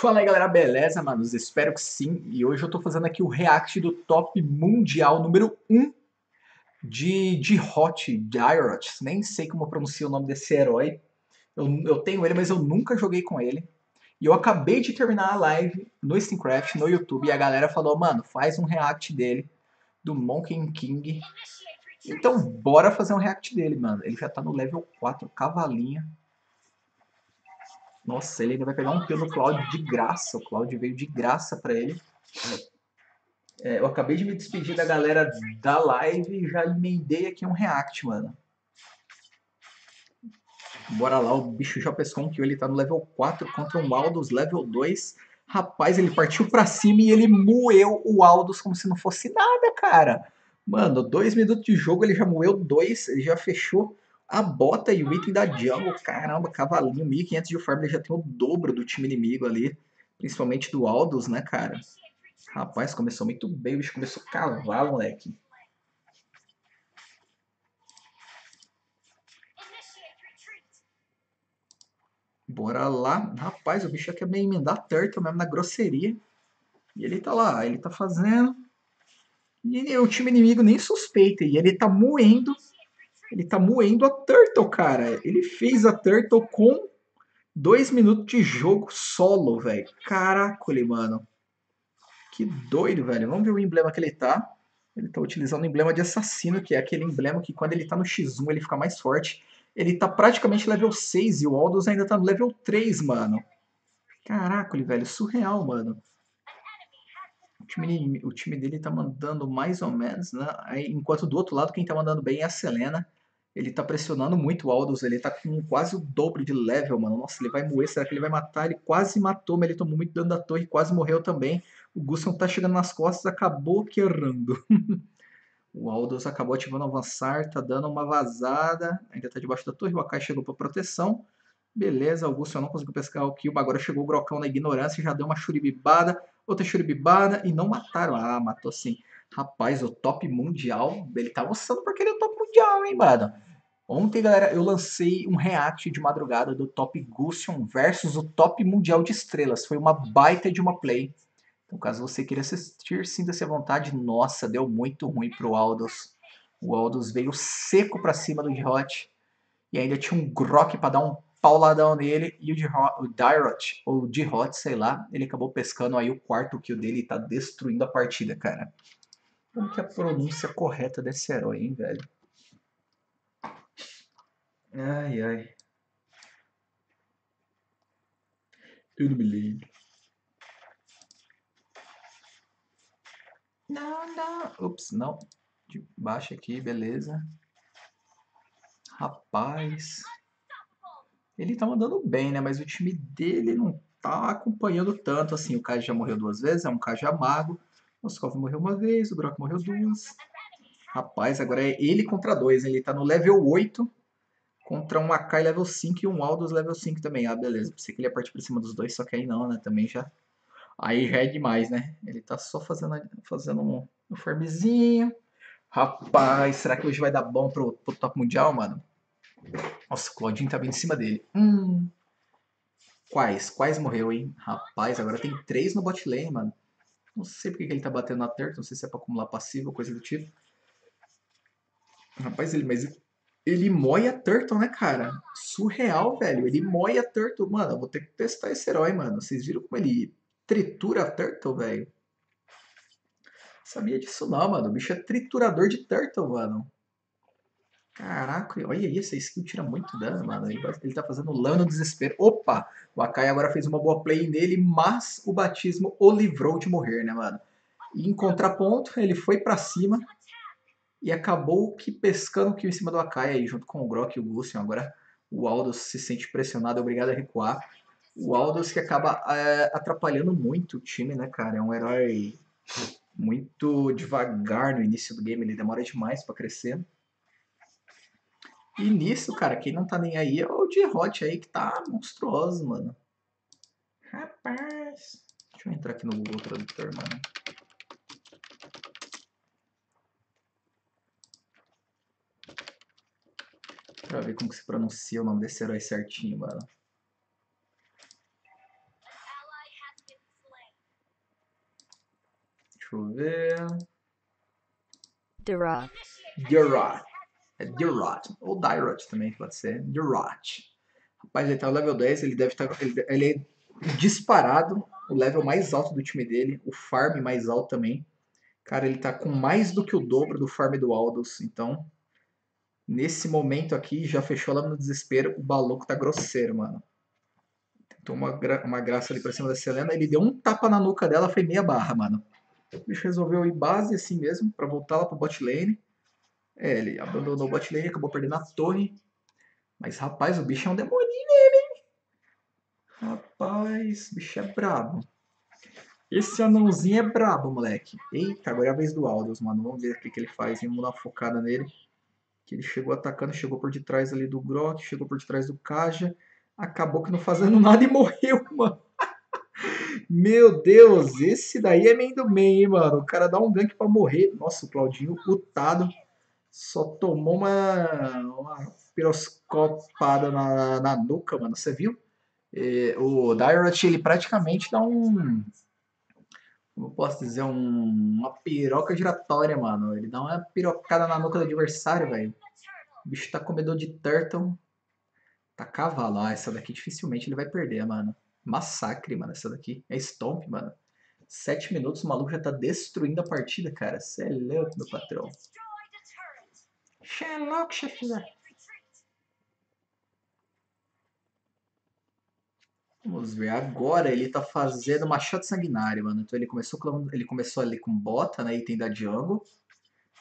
Fala aí galera, beleza, manos? Espero que sim. E hoje eu tô fazendo aqui o react do top mundial número 1 de Hot Dyrroth. Nem sei como pronuncia o nome desse herói. Eu tenho ele, mas eu nunca joguei com ele. E eu acabei de terminar a live no Steamcraft, no YouTube, e a galera falou, mano, faz um react dele, do Monkey King. Então bora fazer um react dele, mano. Ele já tá no level 4, cavalinha. Nossa, ele ainda vai pegar um pelo Claudio de graça. O Claudio veio de graça pra ele. É, eu acabei de me despedir da galera da live e já emendei aqui um react, mano. Bora lá, o bicho já pescou um kill. Ele tá no level 4 contra um Aldous level 2. Rapaz, ele partiu pra cima e ele moeu o Aldous como se não fosse nada, cara. Mano, 2 minutos de jogo, ele já moeu 2, ele já fechou a bota e o item da Django. Caramba, cavalinho, 1500 de farm, ele já tem o dobro do time inimigo ali, principalmente do Aldous, né, cara? Rapaz, começou muito bem, o bicho começou a cavar, moleque. Bora lá. Rapaz, o bicho quer bem emendar turtle mesmo na grosseria. E ele tá lá, ele tá fazendo. E o time inimigo nem suspeita, e ele tá moendo. Ele tá moendo a Turtle, cara. Ele fez a Turtle com 2 minutos de jogo solo, velho. Caracole, mano. Que doido, velho. Vamos ver o emblema que ele tá. Ele tá utilizando o emblema de assassino, que é aquele emblema que quando ele tá no X1 ele fica mais forte. Ele tá praticamente level 6 e o Aldous ainda tá no level 3, mano. Caracole, velho. Surreal, mano. O time dele tá mandando mais ou menos, né? Aí, enquanto do outro lado quem tá mandando bem é a Selena. Ele tá pressionando muito o Aldous, ele tá com quase o dobro de level, mano. Nossa, ele vai moer, será que ele vai matar? Ele quase matou, mas ele tomou muito dano da torre e quase morreu também. O Gusion tá chegando nas costas, acabou quebrando. O Aldous acabou ativando avançar, tá dando uma vazada. Ainda tá debaixo da torre, o Akai chegou pra proteção. Beleza, o Gusion não conseguiu pescar o kill, agora chegou o Grocão na ignorância e já deu uma churibibada. Outra churibibada e não mataram. Ah, matou sim. Rapaz, o top mundial, ele tá mostrando porque ele é o top mundial, hein, mano? Ontem, galera, eu lancei um react de madrugada do top Gusion versus o top mundial de estrelas. Foi uma baita de uma play. Então, caso você queira assistir, sinta-se à vontade. Nossa, deu muito ruim pro Aldous. O Aldous veio seco pra cima do Dyrroth. E ainda tinha um Grock pra dar um pauladão nele, e o Dyrroth, ou Dyrroth, sei lá, ele acabou pescando aí o quarto kill dele e tá destruindo a partida, cara. Como que é a pronúncia correta desse herói, hein, velho? Ai, ai. Eu não me lembro. Não, não. Ups, não. De baixo aqui, beleza. Rapaz... Ele tá mandando bem, né? Mas o time dele não tá acompanhando tanto, assim. O Kaja já morreu 2 vezes, é um Kaja mago. O Moskov morreu 1 vez, o Brock morreu 2. Rapaz, agora é ele contra 2, hein? Ele tá no level 8 contra um Akai level 5 e um Aldous level 5 também. Ah, beleza. Pensei que ele ia partir pra cima dos dois, só que aí não, né? Também já... Aí já é demais, né? Ele tá só fazendo um farmzinho. Rapaz, será que hoje vai dar bom pro top mundial, mano? Nossa, o Claudinho tá bem em cima dele. Quais morreu, hein? Rapaz, agora tem 3 no bot lane, mano. Não sei porque que ele tá batendo na turtle. Não sei se é pra acumular passivo ou coisa do tipo. Rapaz, ele moia a turtle, né, cara? Surreal, velho. Ele moia a turtle. Mano, eu vou ter que testar esse herói, mano. Vocês viram como ele tritura a turtle, velho? Sabia disso não, mano. O bicho é triturador de turtle, mano. Caraca, olha aí, essa skill tira muito dano, mano. Ele tá fazendo lã no desespero. Opa, o Akai agora fez uma boa play nele, mas o batismo o livrou de morrer, né, mano? E em contraponto, ele foi pra cima e acabou que pescando o kill em cima do Akai aí, junto com o Grock e o Lucian. Agora o Aldous se sente pressionado, é obrigado a recuar. O Aldous que acaba atrapalhando muito o time, né, cara? É um herói muito devagar no início do game, ele demora demais pra crescer. E nisso, cara, quem não tá nem aí é o Dyrroth aí, que tá monstruoso, mano. Rapaz. Deixa eu entrar aqui no Google Tradutor, mano. Pra ver como que se pronuncia o nome desse herói certinho, mano. Deixa eu ver. Dyrroth. Dyrroth. É Dyrroth. Ou Dyrroth também, pode ser. Dyrroth. Rapaz, ele tá no level 10, ele deve estar. Ele é disparado. O level mais alto do time dele. O farm mais alto também. Cara, ele tá com mais do que o dobro do farm do Aldous. Então, nesse momento aqui, já fechou lá no desespero. O maluco tá grosseiro, mano. Tentou uma graça ali pra cima da Selena. Ele deu um tapa na nuca dela, foi meia barra, mano. O bicho resolveu ir base assim mesmo, pra voltar lá pro bot lane. É, ele abandonou o bot lane, acabou perdendo a torre. Mas, rapaz, o bicho é um demoninho nele, hein? Rapaz, o bicho é brabo. Esse anãozinho é brabo, moleque. Eita, agora é a vez do Aldous, mano. Vamos ver o que ele faz, hein? Vamos dar uma focada nele. Que ele chegou atacando, chegou por detrás ali do Grock, chegou por detrás do Kaja. Acabou que não fazendo nada e morreu, mano. Meu Deus, esse daí é meio do meio, hein, mano. O cara dá um gank pra morrer. Nossa, o Claudinho lutado. Só tomou uma piroscopada na nuca, mano. Você viu? E o Dyrroth, ele praticamente dá um... Como eu posso dizer? Uma piroca giratória, mano. Ele dá uma pirocada na nuca do adversário, velho. O bicho tá comedor de turtle. Tá cavalo. Ah, essa daqui dificilmente ele vai perder, mano. Massacre, mano, essa daqui. É stomp, mano. 7 minutos, o maluco já tá destruindo a partida, cara. Você é louco, meu patrão. Você é louco, chefinha. Vamos ver. Agora ele tá fazendo Machado Sanguinário, mano. Então ele começou ali com bota, né? Item da Django.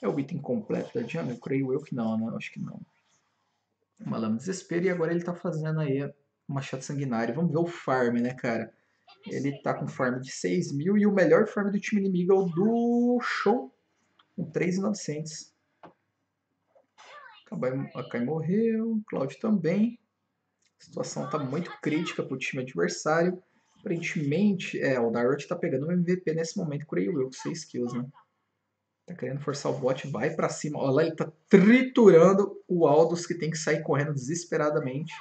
É o item completo da Django? Eu creio eu que não, né? Eu acho que não. Uma lama de desespero. E agora ele tá fazendo aí... Machado Sanguinário. Vamos ver o farm, né, cara? Ele tá com farm de 6.000 e o melhor farm do time inimigo é o do Show, com 3.900. A Kai morreu, o Claudio também. A situação tá muito crítica pro time adversário. Aparentemente, o Dyrroth tá pegando o MVP nesse momento, creio eu, com 6 kills, né? Tá querendo forçar o bot, vai pra cima. Olha lá, ele tá triturando o Aldous, que tem que sair correndo desesperadamente.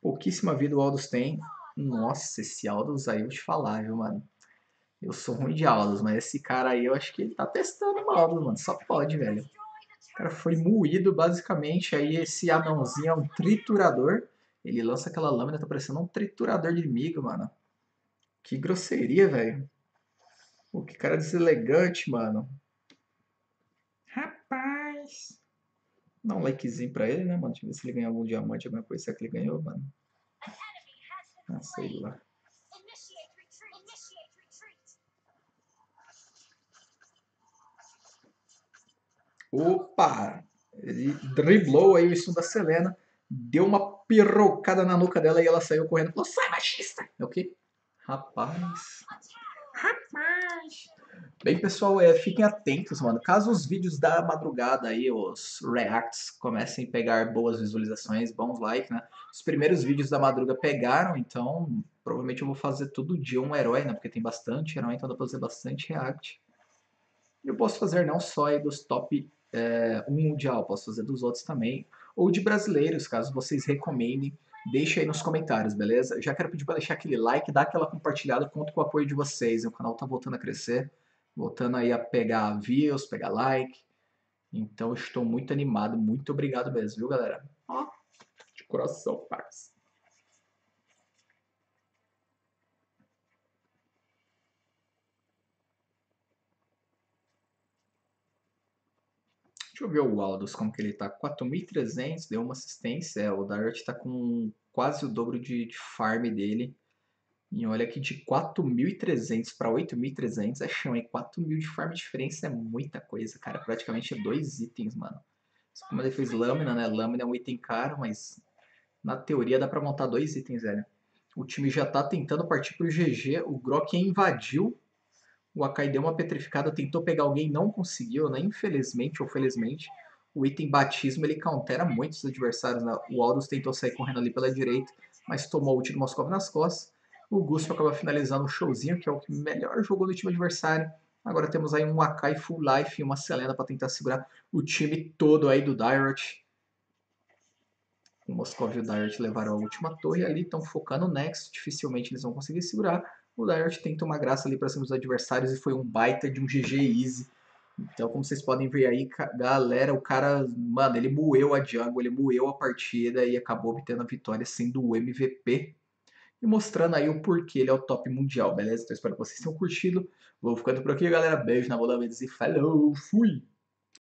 Pouquíssima vida o Aldous tem. Nossa, esse Aldous aí eu te falar, viu, mano? Eu sou ruim de Aldous, mas esse cara aí eu acho que ele tá testando o Aldous, mano. Só pode, velho. O cara foi moído, basicamente. Aí esse anãozinho é um triturador. Ele lança aquela lâmina, tá parecendo um triturador de inimigo, mano. Que grosseria, velho. Pô, que cara deselegante, mano. Rapaz... Dá um likezinho pra ele, né, mano? Deixa eu ver se ele ganha algum diamante, alguma coisa. Será que ele ganhou, mano? Ah, sei lá. Opa! Ele driblou aí o som da Selena. Deu uma pirocada na nuca dela e ela saiu correndo. Falou, sai, machista! É o quê? Rapaz... Rapaz! Bem, pessoal, fiquem atentos, mano. Caso os vídeos da madrugada aí, os reacts, comecem a pegar boas visualizações, bons likes, né? Os primeiros vídeos da madruga pegaram, então provavelmente eu vou fazer todo dia um herói, né? Porque tem bastante herói, então dá pra fazer bastante react. Eu posso fazer não só aí dos top 1 mundial, posso fazer dos outros também. Ou de brasileiros, caso vocês recomendem. Deixa aí nos comentários, beleza? Já quero pedir para deixar aquele like, dar aquela compartilhada, conto com o apoio de vocês. O canal tá voltando a crescer, voltando aí a pegar views, pegar like. Então eu estou muito animado, muito obrigado mesmo, viu, galera? Ó, de coração, parça. Deixa eu ver o Aldous, como que ele tá, 4.300, deu uma assistência, o Dyrroth tá com quase o dobro de farm dele, e olha aqui, de 4.300 para 8.300 é chão, hein, 4.000 de farm de diferença é muita coisa, cara, praticamente é 2 itens, mano, como ele fez lâmina, né, lâmina é um item caro, mas na teoria dá pra montar 2 itens, velho, o time já tá tentando partir pro GG, o Grock invadiu, o Akai deu uma petrificada, tentou pegar alguém, não conseguiu, né? Infelizmente ou felizmente, o item batismo, ele countera muitos adversários, né? O Aldous tentou sair correndo ali pela direita, mas tomou o tiro do Moskov nas costas. O Gusion acaba finalizando o showzinho, que é o que melhor jogou do time adversário. Agora temos aí um Akai full life e uma Selena para tentar segurar o time todo aí do Dyrroth. O Moskov e o Dyrroth levaram a última torre ali, estão focando o Nex, dificilmente eles vão conseguir segurar. O Dyrroth tenta uma graça ali para cima dos adversários e foi um baita de um GG easy. Então, como vocês podem ver aí, galera, o cara, mano, ele moeu a Django, ele moeu a partida e acabou obtendo a vitória sendo o MVP. E mostrando aí o porquê ele é o top mundial, beleza? Então, espero que vocês tenham curtido. Vou ficando por aqui, galera. Beijo na bola, e falou, fui!